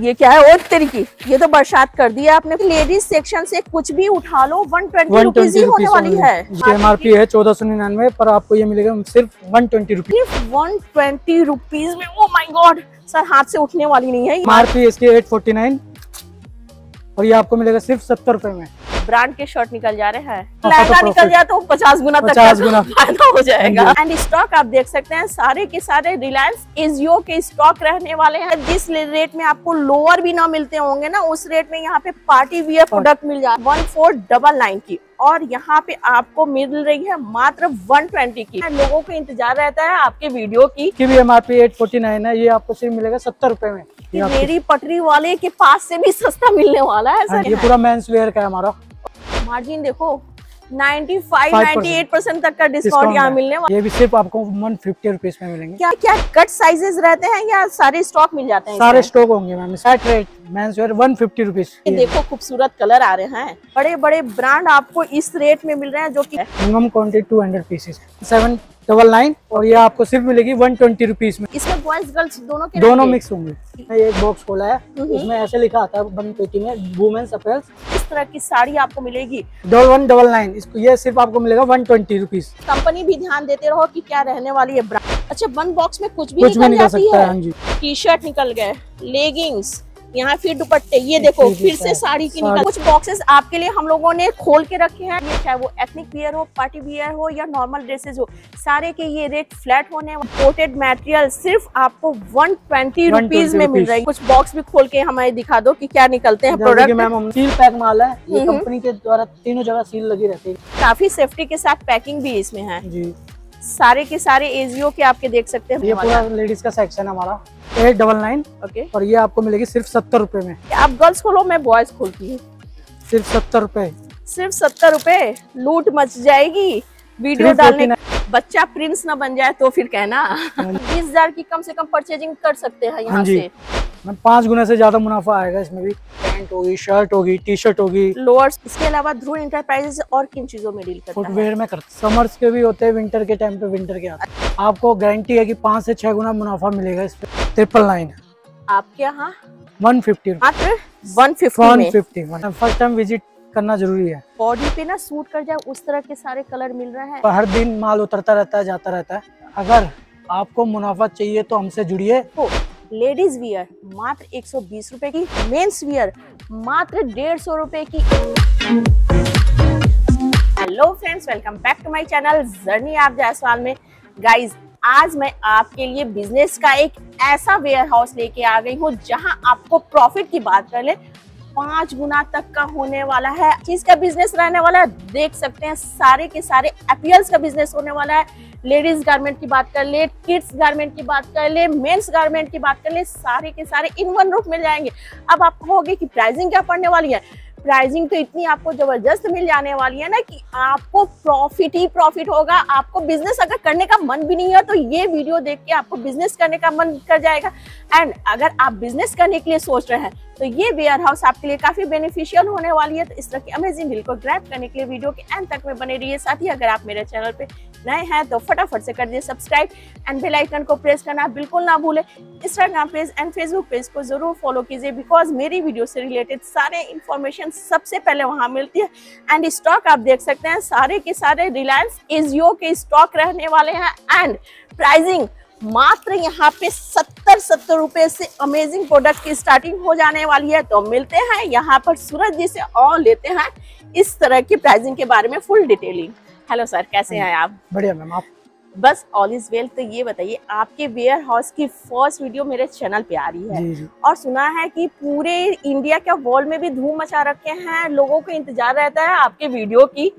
ये क्या है और तरीके, ये तो बरसात कर दिया आपने। लेडीज सेक्शन से कुछ भी उठा लो 120 रुपीज ही होने वाली है। एमआरपी है 1499 पर आपको ये मिलेगा सिर्फ 120 रुपीज में। ओ माय गॉड सर, हाथ से उठने वाली नहीं है। एमआरपी इसकी 849 और ये आपको मिलेगा सिर्फ 70 रुपए में। ब्रांड के शर्ट निकल जा रहे हैं, लहंगा निकल जाए तो 50 गुना फायदा हो जाएगा। एंड स्टॉक आप देख सकते हैं सारे के सारे रिलायंस एजियो के स्टॉक रहने वाले हैं। जिस रेट में आपको लोअर भी ना मिलते होंगे ना, उस रेट में यहाँ पे पार्टी वियर प्रोडक्ट मिल जाए 1499 की, और यहाँ पे आपको मिल रही है मात्र 120 की। लोगों को इंतजार रहता है आपके वीडियो की भी। एमआरपी 849 है, ये आपको सिर्फ मिलेगा 70 रुपए में। मेरी पटरी वाले के पास से भी सस्ता मिलने वाला है। ये पूरा मेंस वेयर का है हमारा। मार्जिन देखो 95-98% तक का डिस्काउंट यहाँ मिलने वाला। ये भी सिर्फ आपको 150 रुपीज में मिलेंगे। क्या क्या कट साइजेस रहते हैं या सारे स्टॉक मिल जाते हैं? सारे स्टॉक होंगे ma'am. Set rate men's wear 150 rupees. देखो खूबसूरत कलर आ रहे हैं, बड़े बड़े ब्रांड आपको इस रेट में मिल रहे हैं, जो की मिनिमम क्वान्टिटी 200 पीसेज 799, और ये आपको सिर्फ मिलेगी 120 रुपीज में। इसमें बॉयज गर्ल्स दोनों मिक्स होंगे। एक बॉक्स खोला है, इसमें ऐसे लिखा आता है बंद पेटी में वुमेन्स अपीयर्स। इस तरह की साड़ी आपको मिलेगी 1199, इसको ये सिर्फ आपको मिलेगा 120 रुपीज। कंपनी भी ध्यान देते रहो कि क्या रहने वाली है ब्रांड। अच्छा, वन बॉक्स में कुछ भी निकल सकता है। टी शर्ट निकल गए, लेगिंग्स, यहाँ फिर दुपट्टे, ये देखो फिर से साड़ी की निकल। कुछ बॉक्सेस आपके लिए हम लोगों ने खोल के रखे हैं, ये चाहे वो एथनिक वियर हो, पार्टी वियर हो या नॉर्मल ड्रेसेस हो, सारे के ये रेट फ्लैट होने। कोटेड मटेरियल सिर्फ आपको 120 रुपीज में मिल रही है। कुछ बॉक्स भी खोल के हमें दिखा दो कि क्या निकलते हैं प्रोडक्ट। मैम सील पैक माल है, ये कंपनी के द्वारा तीनों जगह सील लगी रहती है। काफी सेफ्टी के साथ पैकिंग भी इसमें है। सारे के सारे एजियो के आपके देख सकते हैं। ये पूरा लेडीज का सेक्शन हमारा 899, और ये आपको मिलेगी सिर्फ 70 रुपए में। आप गर्ल्स खोलो, मैं बॉयज खोलती हूँ। सिर्फ 70 रुपए, सिर्फ 70 रुपए। लूट मच जाएगी वीडियो डालने। बच्चा प्रिंस ना बन जाए तो फिर कहना। 20,000 की कम से कम परचेजिंग कर सकते हैं यहाँ से। 5 गुना से ज्यादा मुनाफा आएगा इसमें भी। पैंट होगी, शर्ट होगी, टी शर्ट होगी, लोअर्स। इसके अलावा ध्रुव एंटरप्राइजेज और किन चीजों में डील करता है? फुटवेयर में करते, समर्स के भी होते हैं, विंटर के टाइम पे विंटर के आते हैं। आपको गारंटी है कि 5 से 6 गुना मुनाफा मिलेगा इस पे। 999 आपके यहाँ 150, मात्र 150। फर्स्ट टाइम विजिट करना जरूरी है। बॉडी पे ना सूट कर जाए उस तरह के सारे कलर मिल रहे हैं। हर दिन माल उतरता रहता है, जाता रहता है। अगर आपको मुनाफा चाहिए तो हमसे जुड़िए। लेडीज वियर मात्र 120 रुपए की, मेंस वियर मात्र 150 रुपए की। Hello friends, welcome back to my channel journey of Jaiswal में। गाइज, आज मैं आपके लिए बिजनेस का एक ऐसा वेयर हाउस लेके आ गई हूँ जहाँ आपको प्रॉफिट की बात कर ले 5 गुना तक का होने वाला है। चीज का बिजनेस रहने वाला है, देख सकते हैं सारे के सारे अपीयर्स का बिजनेस होने वाला है। लेडीज गारमेंट की बात कर ले, किड्स गारमेंट की बात कर ले, मेंस गारमेंट की बात कर ले, सारे के सारे इन वन रूप मिल जाएंगे। अब आप कहोगे कि प्राइसिंग क्या पड़ने वाली है? प्राइसिंग तो इतनी आपको जबरदस्त मिल जाने वाली है ना कि आपको प्रॉफिट ही प्रॉफिट होगा। आपको बिजनेस अगर करने का मन भी नहीं है तो ये वीडियो देख के आपको बिजनेस करने का मन कर जाएगा। एंड अगर आप बिजनेस करने के लिए सोच रहे हैं तो ये वेयर हाउस आपके लिए काफी बेनिफिशियल होने वाली है। तो इस तरह की अमेजिंग डील को ग्रैब करने के लिए वीडियो के एंड तक में बने रहिए। साथ ही अगर आप मेरे चैनल पे नए हैं तो फटाफट से कर दिए सब्सक्राइब एंड बेल आइकन को प्रेस करना बिल्कुल ना भूले। Instagram page and Facebook page को जरूर फॉलो कीजिए, बिकॉज मेरी वीडियो से रिलेटेड सारे इन्फॉर्मेशन सबसे पहले वहां मिलती है। एंड स्टॉक आप देख सकते हैं सारे के सारे रिलायंस एजियो के स्टॉक रहने वाले हैं। एंड प्राइसिंग मात्र यहाँ पे 70 रुपए से अमेजिंग प्रोडक्ट की स्टार्टिंग हो जाने वाली है। तो मिलते हैं यहाँ पर सूरज जी से और लेते हैं इस तरह की प्राइसिंग के बारे में फुल डिटेलिंग। हेलो सर, कैसे हैं आप? बढ़िया मैम, आप? बस ऑल इज वेल। तो ये बताइए, आपके वेयर हाउस की फर्स्ट वीडियो मेरे चैनल पे आ रही है, और सुना है कि पूरे इंडिया के वर्ल्ड में भी धूम मचा रखे हैं, लोगों को इंतजार रहता है आपके वीडियो की।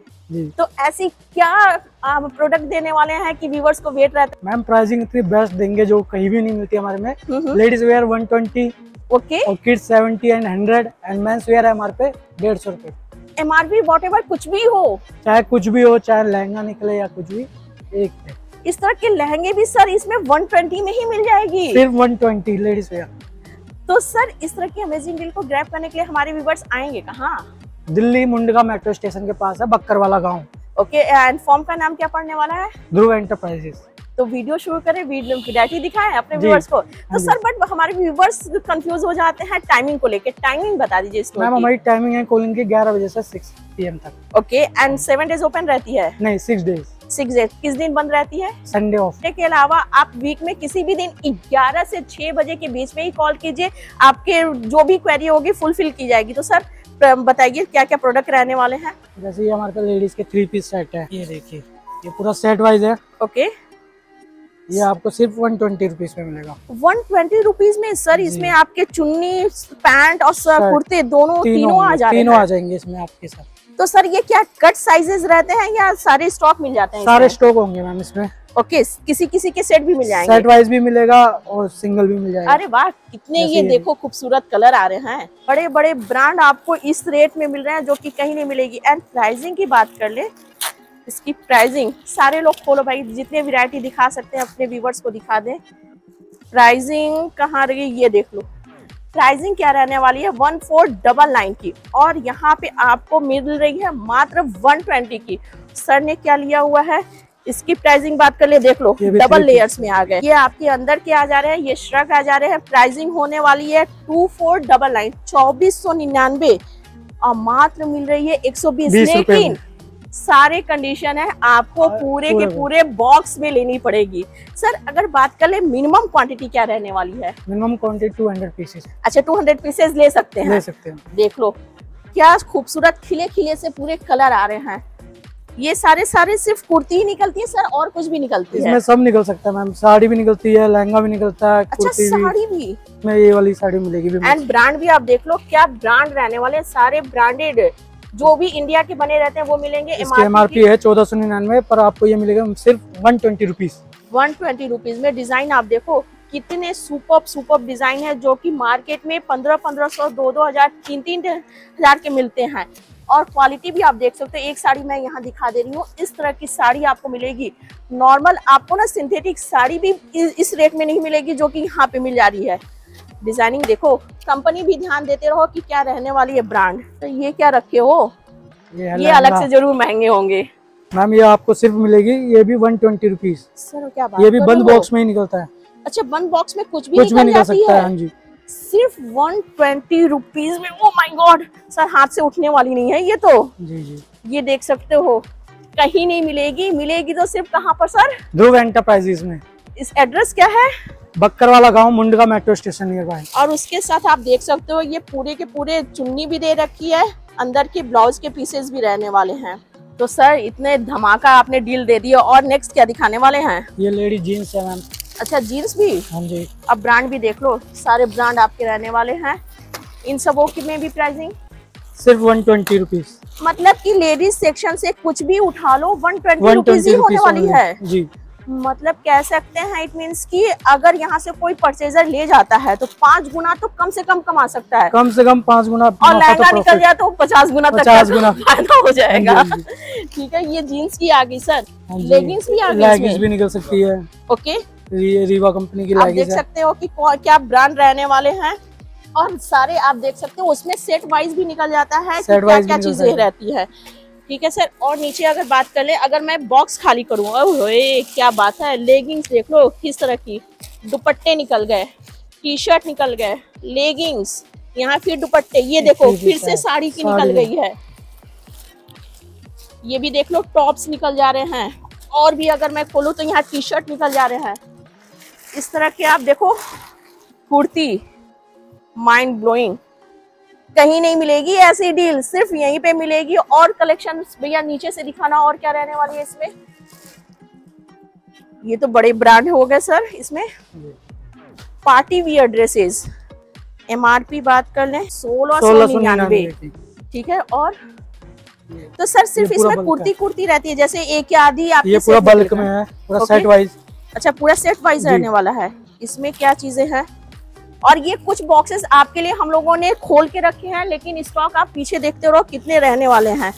तो ऐसी क्या आप प्रोडक्ट देने वाले हैं कि व्यूवर्स को वेट रहता है? मैम प्राइसिंग इतनी बेस्ट देंगे जो कहीं भी नहीं मिलती हमारे में। लेडीज वेयर 120, और kids 70 and 100, and men's wear है हमारे पे 150 रुपए। एमआरपी वॉट एवर कुछ भी हो, चाहे कुछ भी हो, चाहे लहंगा निकले या कुछ भी। एक इस तरह के लहंगे भी सर इसमें 120 में ही मिल जाएगी, सिर्फ 120 लेडीज वेयर। तो सर इस तरह की अमेजिंग डील को ग्रैब करने के लिए हमारे व्यूवर्स आएंगे कहाँ? दिल्ली मुंडगा मेट्रो स्टेशन के पास है बक्करवाला गाँव। ओके, एंड फॉर्म का नाम क्या पड़ने वाला है? ध्रुव एंटरप्राइजेस। तो वीडियो शुरू करें, वीडियो दिखाएं अपने व्यूअर्स को। तो सर बट हमारे व्यूअर्स कंफ्यूज हो जाते हैं टाइमिंग को लेके, टाइमिंग बता दीजिए इसको। मैम हमारी टाइमिंग है कॉलिंग की 11 बजे से 6 PM तक। ओके एंड 7 days ओपन रहती है? नहीं 6 days। किस दिन बंद रहती है? Sunday off. के अलावा आप वीक में किसी भी दिन 11 से 6 बजे के बीच में ही कॉल कीजिए, आपके जो भी क्वेरी होगी फुलफिल की जाएगी। तो सर बताइए क्या क्या प्रोडक्ट रहने वाले हैं? जैसे ये हमारे पास लेडीज के 3 piece सेट है, ये देखिए ये पूरा सेट वाइज है। ओके ये आपको सिर्फ 120 रुपीज में मिलेगा। 120 रुपीज में सर इसमें आपके चुन्नी, पैंट और कुर्ते दोनों तीनों आ जाएंगे इसमें आपके साथ। तो सर ये क्या कट साइजेस रहते हैं या सारे स्टॉक मिल जाते हैं? सारे स्टॉक होंगे मैम इसमें। ओके किसी किसी के सेट भी मिल जाएंगे, सेट वाइज भी मिलेगा और सिंगल भी मिल जाएगा। अरे वाह कितने ये देखो खूबसूरत कलर आ रहे हैं, बड़े बड़े ब्रांड आपको इस रेट में मिल रहे हैं जो कि कहीं नहीं मिलेगी। एंड प्राइसिंग की बात कर ले, इसकी प्राइसिंग सारे लोग खोलो भाई, जितने वेरायटी दिखा सकते हैं अपने व्यूवर्स को दिखा दें। प्राइसिंग कहाँ रही ये देख लो, प्राइसिंग क्या रहने वाली है 1499 की और यहाँ पे आपको मिल रही है मात्र 120 की। सर ने क्या लिया हुआ है इसकी प्राइसिंग बात कर ले, देख लो डबल लेयर्स में आ गए, ये आपके अंदर के आ जा रहे हैं, ये श्रग आ जा रहे हैं। प्राइसिंग होने वाली है 2499, 2499 और मात्र मिल रही है 120। लेकिन सारे कंडीशन है आपको पूरे के पूरे बॉक्स में लेनी पड़ेगी। सर अगर बात कर ले मिनिमम क्वांटिटी क्या रहने वाली है? Minimum quantity 200 pieces. अच्छा 200 पीसेस ले सकते हैं, ले सकते हैं। देख लो क्या खूबसूरत खिले खिले से पूरे कलर आ रहे हैं। ये सारे सिर्फ कुर्ती ही निकलती है सर और कुछ भी निकलती है? इसमें सब निकल सकता है मैम, साड़ी भी निकलती है, लहंगा भी निकलता है। अच्छा साड़ी भी? मैं ये वाली साड़ी मिलेगी। एंड ब्रांड भी आप देख लो क्या ब्रांड रहने वाले, सारे ब्रांडेड जो भी इंडिया के बने रहते हैं वो मिलेंगे। MRP है 1499 पर आपको ये मिलेगा सिर्फ 120 रुपीज। 120 रुपीज में डिजाइन आप देखो कितने सुपर्ब डिजाइन है जो कि मार्केट में 1500 2000 3000 के मिलते हैं। और क्वालिटी भी आप देख सकते हो, एक साड़ी मैं यहाँ दिखा दे रही हूँ, इस तरह की साड़ी आपको मिलेगी। नॉर्मल आपको ना सिंथेटिक साड़ी भी इस रेट में नहीं मिलेगी जो की यहाँ पे मिल जा रही है। डिजाइनिंग देखो, कंपनी भी ध्यान देते रहो कि क्या रहने वाली है ब्रांड। तो ये क्या रखे हो? ये अलग से जरूर महंगे होंगे मैम, ये आपको सिर्फ मिलेगी ये भी 120 रुपीज। सर क्या बात, ये भी बंद बॉक्स में ही निकलता है। अच्छा बंद बॉक्स में कुछ भी निकल सकता है जी। सिर्फ 120 रुपीज में, ओ माय गॉड सर हाथ से उठने वाली नहीं है ये तो। जी ये देख सकते हो कहीं नहीं मिलेगी, मिलेगी तो सिर्फ कहाँ पर सर? ध्रुव एंटरप्राइजेस में। इस एड्रेस क्या है? बक्करवाला गांव, Mundka metro station nearby. और उसके साथ आप देख सकते हो ये पूरे के पूरे चुन्नी भी दे रखी है, अंदर के ब्लाउज के पीसेस भी रहने वाले हैं। तो सर इतने धमाका आपने डील दे दिया, और नेक्स्ट क्या दिखाने वाले हैं? ये लेडी जीन्स है मैम। अच्छा जीन्स भी? हाँ जी। अब ब्रांड भी देख लो, सारे ब्रांड आपके रहने वाले हैं। इन सबों की में भी प्राइसिंग सिर्फ 120 रुपीज, मतलब की लेडीज सेक्शन से कुछ भी उठा लो 120 रुपीज ही होने वाली है जी। मतलब कह सकते हैं इट मींस कि अगर यहाँ से कोई परचेजर ले जाता है तो 5 गुना तो कम से कम कमा सकता है, कम से कम 5 गुना। और लहंगा तो निकल जाए तो 50 गुना तक फायदा हो जाएगा। ठीक है ये जीन्स की आ गई सर, लेगिंग्स भी आ गई, लेगिंग्स भी निकल सकती है। ओके ये रीवा कंपनी की लेगिंग्स, देख सकते हो कि क्या ब्रांड रहने वाले हैं। और सारे आप देख सकते हो उसमें सेट वाइज भी निकल जाता है, क्या क्या चीजें रहती है। ठीक है सर, और नीचे अगर बात कर ले, अगर मैं बॉक्स खाली करूँ, ओए क्या बात है, लेगिंग्स देख लो किस तरह की, दुपट्टे निकल गए, टी शर्ट निकल गए, लेगिंग्स, यहाँ फिर दुपट्टे, ये देखो फिर से साड़ी की निकल गई है, ये भी देख लो टॉप्स निकल जा रहे हैं। और भी अगर मैं खोलूँ तो यहाँ टी शर्ट निकल जा रहे हैं, इस तरह के आप देखो कुर्ती, माइंड ब्लोइंग, कहीं नहीं मिलेगी ऐसी डील, सिर्फ यहीं पे मिलेगी। और कलेक्शन भैया नीचे से दिखाना, और क्या रहने वाली है इसमें? ये तो बड़े ब्रांड हो गए सर, इसमें पार्टी वियर ड्रेसेस, MRP बात कर लें 1699। ठीक है, और तो सर सिर्फ इसमें कुर्ती रहती है जैसे एक या आधी आपके, ये पूरा बल्क में है, पूरा सेट वाइज। अच्छा पूरा सेट वाइज रहने वाला है, इसमें क्या चीजें हैं? और ये कुछ बॉक्सेस आपके लिए हम लोगों ने खोल के रखे हैं, लेकिन स्टॉक आप पीछे देखते रहो कितने रहने वाले हैं।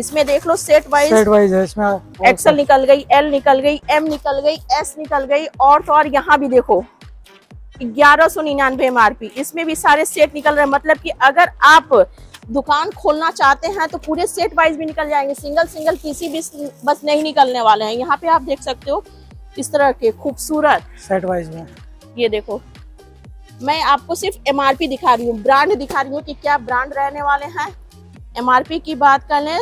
इसमें देख लो सेट वाइज है, इसमें एक्सएल निकल गई, एल निकल गई, एम निकल गई, एस निकल गई। और तो और यहाँ भी देखो 1199 MRP, इसमें भी सारे सेट निकल रहे हैं। मतलब कि अगर आप दुकान खोलना चाहते हैं तो पूरे सेट वाइज भी निकल जाएंगे, सिंगल पीसी भी बस नहीं निकलने वाले हैं। यहाँ पे आप देख सकते हो इस तरह के खूबसूरत सेट वाइज में। ये देखो, मैं आपको सिर्फ एमआरपी दिखा रही हूँ, ब्रांड दिखा रही हूँ कि क्या ब्रांड रहने वाले हैं। एमआरपी की बात कर लें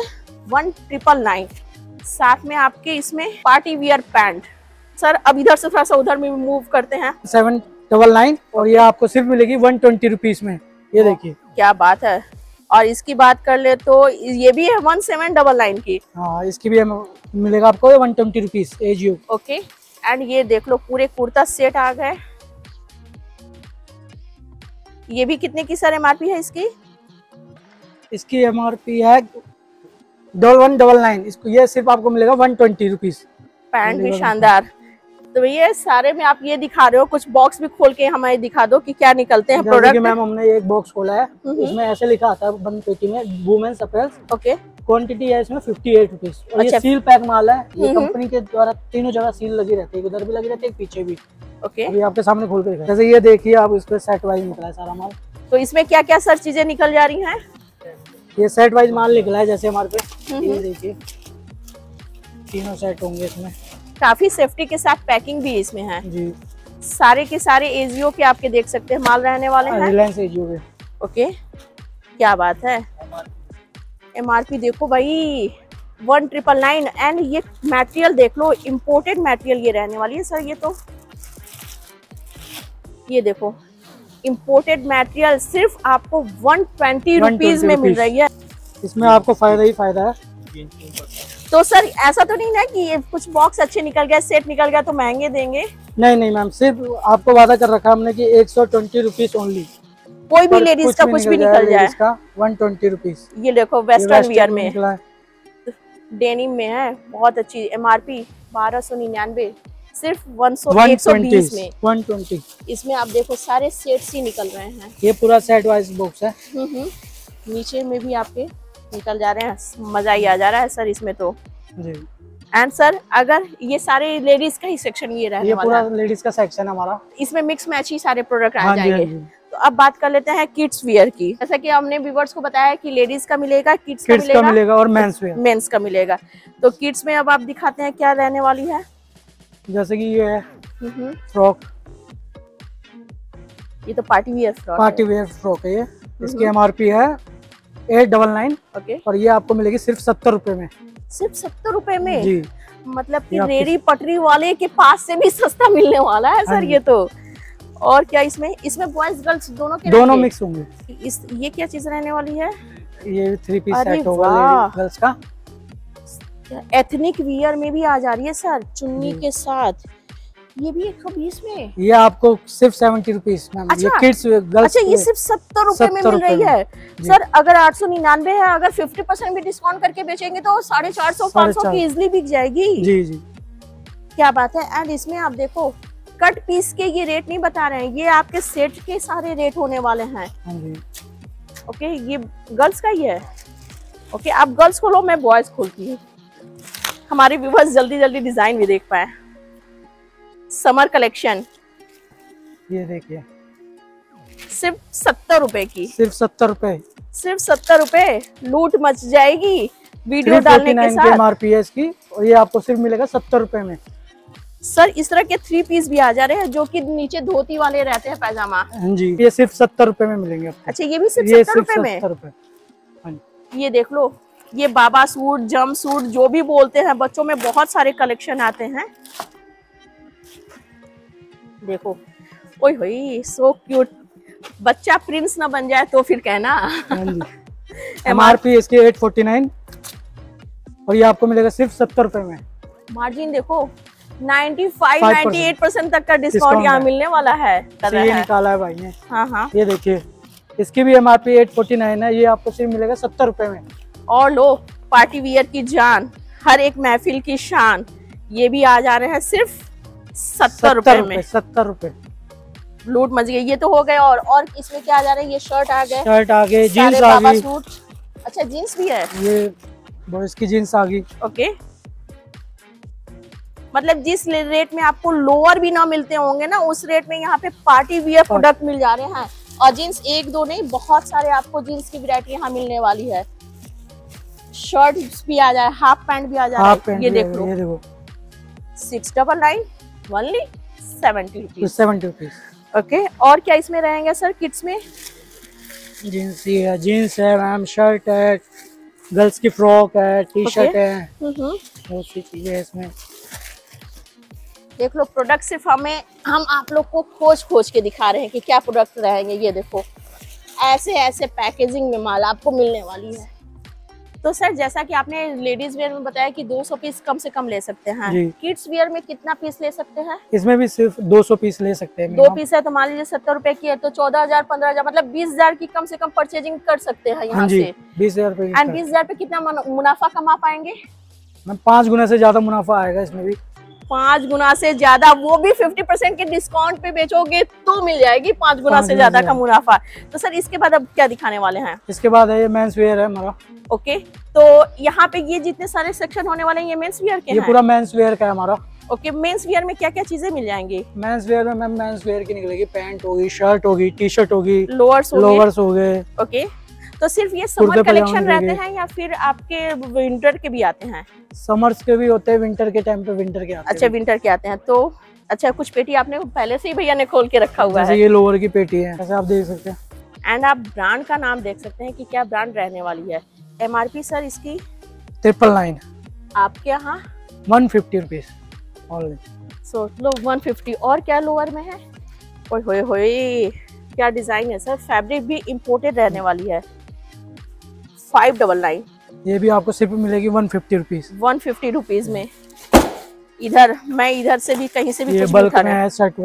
1999। साथ में आपके इसमें पार्टी वियर पैंट। सर अब इधर से थोड़ा सा उधर में मूव करते हैं। 799 और ये आपको सिर्फ मिलेगी 120 रुपीज में। ये देखिए क्या बात है। और इसकी बात कर ले तो ये भी है 1799 की। हाँ, इसकी भी मिलेगा आपको 120 रुपीज एजियो। ओके, एंड ये देख लो पूरे कुर्ता सेट आ गए। ये भी कितने की सर एमआरपी है इसकी? इसकी एमआरपी है 199। इसको ये सिर्फ आपको मिलेगा 120 रुपीज। पैंट भी शानदार। तो ये सारे में आप ये दिखा रहे हो, कुछ बॉक्स भी खोल के हमें दिखा दो कि क्या निकलते हैं प्रोडक्ट। मैम हमने एक बॉक्स खोला है, इसमें ऐसे लिखा आता है बंद पेटी में वुमेन्स अपीयर्स। ओके, क्वांटिटी है इसमें 58 रुपीज। और ये सील पैक माल है, ये कंपनी के द्वारा तीनों जगह सील लगी रहती है, उधर भी लगी रहती है, पीछे भी। ओके, अभी आपके सामने खोल के दिखा। जैसे ये देखिए आप, इस पे सेट वाइज निकला है सारा माल। तो इसमें क्या क्या सर चीजें निकल जा रही है? ये सेट वाइज माल निकला है, जैसे हमारे पे ये देखिए तीनों सेट होंगे इसमें। काफी सेफ्टी के साथ पैकिंग भी इसमें है जी। सारे के सारे एजियो के आपके देख सकते हैं माल रहने वाले हैं, रिलायंस एजियो के। ओके, क्या बात है। एमआरपी देखो भाई 1999। एंड ये मटेरियल देख लो, इम्पोर्टेड मटेरियल ये रहने वाली है सर। ये तो ये देखो इम्पोर्टेड मटेरियल सिर्फ आपको 120 रुपीज में मिल रही है। इसमें आपको फायदा ही फायदा है। तो सर ऐसा तो नहीं ना कि ये कुछ बॉक्स अच्छे निकल गए, सेट निकल गया तो महंगे देंगे? नहीं नहीं मैम, सिर्फ आपको वादा कर रखा हमने कि 120 रुपीज ओनली। कोई भी लेडीज का कुछ भी निकल जाए इसका 120 रुपीज। ये देखो वेस्टर्न वियर में, डेनिम में है, बहुत अच्छी। एमआरपी 1299, सिर्फ 120 में 120। इसमें आप देखो सारे सेट्स ही निकल रहे हैं। ये पूरा सेट वाइज बॉक्स है। नीचे में भी आपके निकल जा रहे हैं, मजा ही आ जा रहा है सर इसमें तो। एंड सर अगर ये सारे लेडीज का ही सेक्शन ये रहने वाला है, ये पूरा लेडीज का सेक्शन हमारा। इसमें मिक्स मैच ही सारे प्रोडक्ट आ जाएंगे। तो अब बात कर लेते हैं किड्स वियर की। जैसा कि हमने व्यूअर्स को बताया कि लेडीज का मिलेगा, किड्स का मिलेगा और मेंस का मिलेगा। तो किड्स में अब आप दिखाते हैं क्या रहने वाली है। जैसे कि ये है फ्रॉक, ये तो पार्टी वियर फ्रॉक है। ये इसकी एमआरपी है 899। ओके, और ये आपको मिलेगी सिर्फ 70 रुपए में। सिर्फ 70 रुपए में जी। मतलब कि रेड़ी पटरी वाले के पास से भी सस्ता मिलने वाला है सर ये तो। और क्या इसमें बॉयज गर्ल्स दोनों के मिक्स होंगे। ये क्या चीज रहने वाली है? ये 3 पीस सेट होगा गर्ल्स का। एथनिक वियर में भी आ जा रही है सर, चुन्नी के साथ। ये भी 120 में। ये आपको सिर्फ 70 रुपीज मैम। अच्छा, ये किड्स गर्ल्स। अच्छा, ये सिर्फ 70 रुपए में मिल रही है सर। अगर 899 है, अगर 50% भी डिस्काउंट करके बेचेंगे तो 450-500 की इजिली बिक जाएगी जी जी। क्या बात है। एंड इसमें आप देखो कट पीस के ये रेट नहीं बता रहे हैं, ये आपके सेट के सारे रेट होने वाले हैं। ओके, ये गर्ल्स का ही है। ओके, आप गर्ल्स खोलो, मैं बॉयज खोलती हूँ, हमारे व्यूअर्स जल्दी जल्दी डिजाइन भी देख पाए। समर कलेक्शन, ये देखिए सिर्फ 70 रुपए की। सिर्फ 70 रुपए, सिर्फ 70 रुपए। लूट मच जाएगी वीडियो डालने के साथ। एमआरपी है इसकी और ये आपको सिर्फ मिलेगा 70 रुपए में। सर इस तरह के 3 पीस भी आ जा रहे हैं, जो कि नीचे धोती वाले रहते हैं, पैजामा जी। ये सिर्फ 70 रुपए में मिलेंगे आपको। अच्छा, ये भी सिर्फ 70 रुपए में। ये देख लो, ये बाबा सूट, जम सूट जो भी बोलते हैं, बच्चों में बहुत सारे कलेक्शन आते हैं। देखो, ओए होए, सो क्यूट। बच्चा प्रिंस ना बन जाए तो फिर कहना। एमआरपी इसकी 849 और ये आपको मिलेगा सिर्फ 70 रुपए में। मार्जिन देखो 95-98% तक का डिस्काउंट यहाँ मिलने वाला है। ये निकाला है भाई ने। हाँ हाँ, ये देखिए इसकी भी एमआरपी 849 है, ये आपको सिर्फ मिलेगा 70 रुपए में। और लो, पार्टी वियर की जान, हर एक महफिल की शान, ये भी आ जा रहे हैं सिर्फ 70 रुपए में। 70 रुपए, लूट मच गई। ये तो हो गए। और इसमें क्या आ जा रहा है? ये शर्ट आ गए, जीन्स आ गई। अच्छा, जीन्स भी है। ये बॉयज की जीन्स आ गई। ओके, मतलब जिस रेट में आपको लोअर भी ना मिलते होंगे ना, उस रेट में यहाँ पे पार्टी वियर प्रोडक्ट मिल जा रहे हैं। और जीन्स एक दो नहीं, बहुत सारे आपको जीन्स की वैरायटी यहाँ मिलने वाली है। शर्ट भी आ जाए, हाफ पैंट भी आ जाए। ये देखो 699। Only 70 rupees. ओके, और क्या इसमें रहेंगे सर किड्स में? जीन्स है मैम, शर्ट है, गर्ल्स की फ्रॉक है, टी शर्ट है, बहुत सी चीजें है इसमें। देख लो प्रोडक्ट सिर्फ हमें, हम आप लोग को खोज खोज के दिखा रहे हैं कि क्या प्रोडक्ट रहेंगे। ये देखो ऐसे ऐसे पैकेजिंग में माल आपको मिलने वाली है। तो सर जैसा कि आपने लेडीज वेयर में बताया कि 200 पीस कम से कम ले सकते हैं, किड्स वेयर में कितना पीस ले सकते हैं? इसमें भी सिर्फ 200 पीस ले सकते हैं। 2 पीस है तो मान लीजिए 70 रुपए की है तो 14,000, 15,000 मतलब 20,000 की कम से कम परचेजिंग कर सकते हैं यहाँ से। 20,000 पे कितना मुनाफा कमा पाएंगे? 5 गुना से ज्यादा मुनाफा आएगा इसमें भी, 5 गुना से ज्यादा, वो भी 50% के डिस्काउंट पे बेचोगे तो मिल जाएगी 5 गुना से ज्यादा का मुनाफा। तो सर इसके बाद अब क्या दिखाने वाले हैं? इसके बाद है ये मेंस वेयर है हमारा। ओके, तो यहाँ पे ये जितने सारे सेक्शन होने वाले हैं ये मेंस वेयर के हैं? ये पूरा मेंस वेयर का है हमारा। ओके, मेंस वेयर में क्या क्या चीजें मिल जाएंगी? मेंस वेयर में मैम मेंस वेयर की निकलेगी, पैंट होगी, शर्ट होगी, टी शर्ट होगी, लोअर्स हो गए। ओके, तो सिर्फ ये समर कलेक्शन रहते हैं या फिर आपके विंटर के भी आते हैं? समर्स के भी होते हैं, विंटर के टाइम पे विंटर के आते हैं। अच्छा, विंटर के आते हैं तो अच्छा। कुछ पेटी आपने पहले से ही भैया ने खोल के रखा हुआ है। ये लोअर की पेटी है, ऐसे आप देख सकते हैं। एंड आप ब्रांड का नाम देख सकते हैं कि क्या ब्रांड रहने वाली है। MRP सर इसकी 999, आपके यहाँ 150 रुपीज। सो लो 150। और क्या लोअर में है? ओए होए क्या डिजाइन है सर, फैब्रिक भी इम्पोर्टेड रहने वाली है। 599, ये भी आपको सिर्फ मिलेगी 150 रुपीज। 150 रुपीज में इधर, मैं इधर से भी कहीं से भी ये कुछ बल्क में है। शर्ट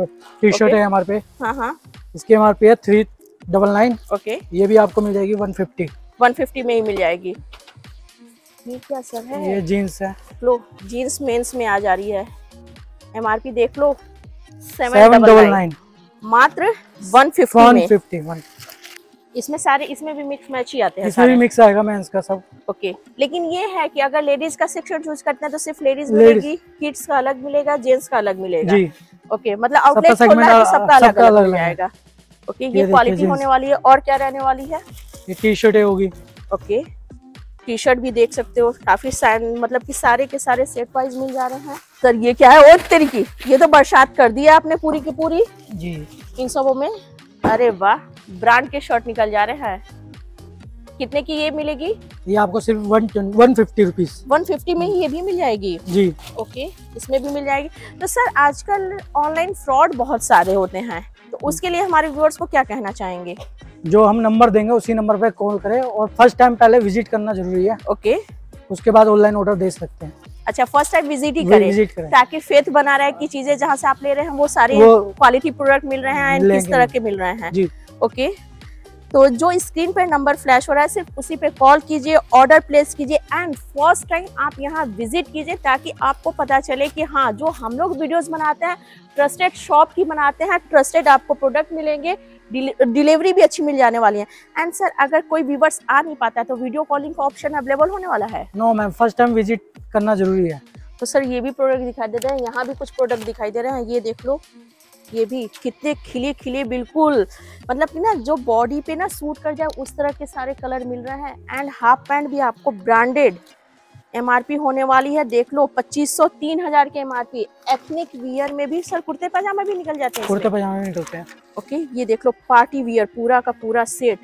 टी शर्ट है हमारे पे। हाँ हाँ, इसकी MRP है 399। ओके, ये भी आपको मिल जाएगी 150। 150 में ही मिल जाएगी। ये क्या सर है? ये जीन्स है। लो जीन्स मेंस में आ जा रही है। MRP देख लो 799, मात्र 150। इसमें सारे, इसमें भी मिक्स मैच ही आते हैं, इसमें भी मिक्स आएगा मेंस का सब। ओके, लेकिन ये है कि अगर लेडीज का सेक्शन चूज करते हैं तो सिर्फ लेडीज मिलेगी, किड्स का अलग मिलेगा, जेंट्स का अलग मिलेगा। ओके, मतलब आउटलेट खोलना है तो सबका अलग अलग मिलेगा। ओके, ये क्वालिटी होने वाली है। और क्या रहने वाली है? ये टी शर्ट होगी। ओके, टी शर्ट भी देख सकते हो, काफी मतलब कि सारे के सारे सेट वाइज मिल जा रहे हैं। सर ये क्या है? और तिरकी, ये तो बरसात कर दी है आपने पूरी की पूरी जी इन सबों में। अरे वाह, ब्रांड के शर्ट निकल जा रहे हैं। कितने की ये मिलेगी? ये आपको सिर्फ 150 रुपीज। 150 में ही ये भी मिल जाएगी जी। ओके, इसमें भी मिल जाएगी। तो सर आजकल ऑनलाइन फ्रॉड बहुत सारे होते हैं, तो उसके लिए हमारे व्यूअर्स को क्या कहना चाहेंगे? जो हम नंबर देंगे उसी नंबर पे कॉल करें और फर्स्ट टाइम पहले विजिट करना जरूरी है। ओके, उसके बाद ऑनलाइन ऑर्डर दे सकते हैं। अच्छा, फर्स्ट टाइम विजिट ही करें ताकि फेथ बना रहे कि चीजें जहाँ से आप ले रहे हैं वो सारे क्वालिटी प्रोडक्ट मिल रहे हैं, किस तरह के मिल रहे हैं। ओके, तो जो स्क्रीन पर नंबर फ्लैश हो रहा है सिर्फ उसी पे कॉल कीजिए, ऑर्डर प्लेस कीजिए एंड फर्स्ट टाइम आप यहाँ विजिट कीजिए ताकि आपको पता चले कि हाँ, जो हम लोग वीडियोस बनाते हैं ट्रस्टेड शॉप की बनाते हैं, ट्रस्टेड आपको प्रोडक्ट मिलेंगे, डिलीवरी भी अच्छी मिल जाने वाली है। एंड सर अगर कोई व्यूवर्स आ नहीं पाता तो वीडियो कॉलिंग का ऑप्शन अवेलेबल होने वाला है? No ma'am, first time visit करना जरूरी है। तो सर ये भी प्रोडक्ट दिखाई दे रहे हैं, यहाँ भी कुछ प्रोडक्ट दिखाई दे रहे हैं। ये देख लो, ये भी कितने खिले खिले, बिल्कुल मतलब कि ना जो बॉडी पे ना सूट कर जाए उस तरह के सारे कलर मिल रहे हैं। एंड हाफ पैंट भी आपको ब्रांडेड, MRP होने वाली है देख लो 2500, 3000 के MRP। एथनिक वियर में भी सर कुर्ते पजामा भी निकल जाते हैं, कुर्ते पजामा भी निकलते हैं। ओके, ये देख लो पार्टी वियर पूरा का पूरा सेट,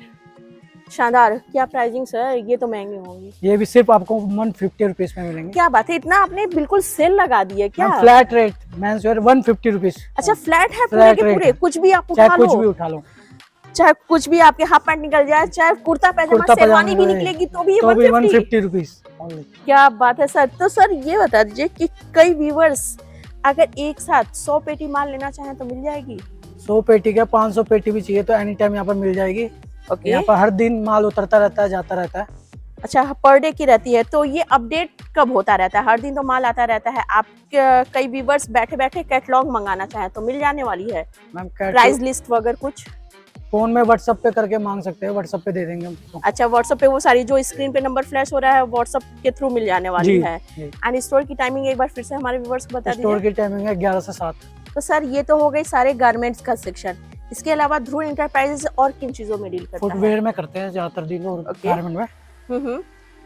शानदार। क्या प्राइसिंग सर? ये तो महंगे होंगे। ये भी सिर्फ आपको 150 रुपीज में मिलेंगे। क्या बात है, इतना आपने बिल्कुल सेल लगा दी है क्या? Flat rate men's wear 150 rupees. अच्छा, फ्लैट है पूरे के पूरे, कुछ भी आप उठा लो, कुछ भी उठा लो, चाहे कुछ भी आपके हाफ पैंट निकल जाए, चाहे कुर्ता पैजामा शेरवानी भी निकलेगी तो भी 150 रुपीज। क्या बात है सर। तो सर ये बता दीजिए कि कई व्यूवर्स अगर एक साथ 100 पेटी माल लेना चाहें तो मिल जाएगी? 100 पेटी क्या 500 पेटी भी चाहिए तो एनी टाइम यहाँ पर मिल जाएगी। ओके, यहाँ पर हर दिन माल उतरता रहता है, जाता रहता है। अच्छा, पर डे की रहती है, तो ये अपडेट कब होता रहता है? हर दिन तो माल आता रहता है। आप कई व्यूवर्स बैठे बैठे कैटलॉग मंगाना चाहे तो मिल जाने वाली है मैम? प्राइस लिस्ट वगैरह कुछ फोन में व्हाट्सएप पे करके मांग सकते हैं, व्हाट्सएप पे दे देंगे हमको। अच्छा, व्हाट्सएप पे वो सारी जो स्क्रीन पे नंबर फ्लैश हो रहा है व्हाट्सएप के थ्रू मिल जाने वाली है। एंड स्टोर की टाइमिंग एक बार फिर से हमारे व्यूअर्स को बता दीजिए। स्टोर की टाइमिंग है 11 से 7। तो सर ये तो हो गई सारे गारमेंट्स का सेक्शन, इसके अलावा ध्रुव एंटरप्राइजेस और किन चीजों में डील करता है? फुटवेयर में करते हैं ज्यादातर डील और गारमेंट में।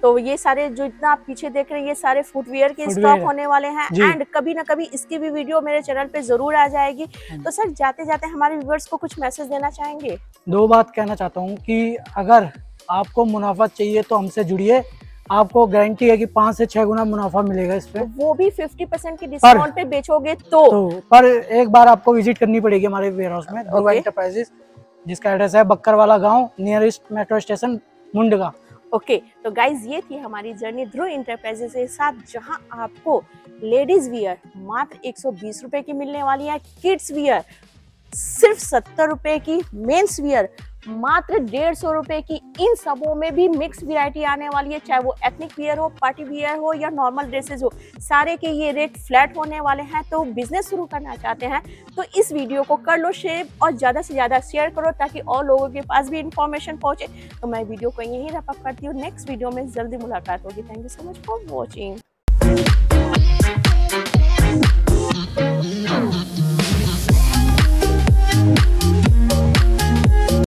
तो ये सारे जो इतना आप पीछे देख रहे हैं ये सारे फुटवियर के स्टॉक होने वाले हैं एंड कभी ना कभी इसकी भी वीडियो मेरे चैनल पे जरूर आ जाएगी। तो सर जाते जाते हमारे व्यूअर्स को कुछ मैसेज देना चाहेंगे? दो बात कहना चाहता हूँ कि अगर आपको मुनाफा चाहिए तो हमसे जुड़िए, आपको गारंटी है कि 5 से 6 गुना मुनाफा मिलेगा इस पे, वो भी 50% की डिस्काउंट पे बेचोगे तो पर एक बार आपको विजिट करनी पड़ेगी हमारे वेयरहाउस में, ध्रुव एंटरप्राइजेस, जिसका एड्रेस है बक्करवाला गांव nearest metro station Mundka. Okay तो गाइज ये थी हमारी जर्नी ध्रुव एंटरप्राइजेस के साथ, जहां आपको लेडीज वियर मात्र 120 रुपए की मिलने वाली है, किड्स वियर सिर्फ 70 रुपए की, मेन्स वियर मात्र 150 रुपए की। इन सबों में भी मिक्स वैरायटी आने वाली है, चाहे वो एथनिक वियर हो, पार्टी वियर हो या नॉर्मल ड्रेसेस हो, सारे के ये रेट फ्लैट होने वाले हैं। तो बिजनेस शुरू करना चाहते हैं तो इस वीडियो को कर लो शेयर और ज़्यादा से ज़्यादा शेयर करो ताकि और लोगों के पास भी इंफॉर्मेशन पहुँचे। तो मैं वीडियो को यहीं रैप अप करती हूँ, नेक्स्ट वीडियो में जल्दी मुलाकात होगी। Thank you so much for watching.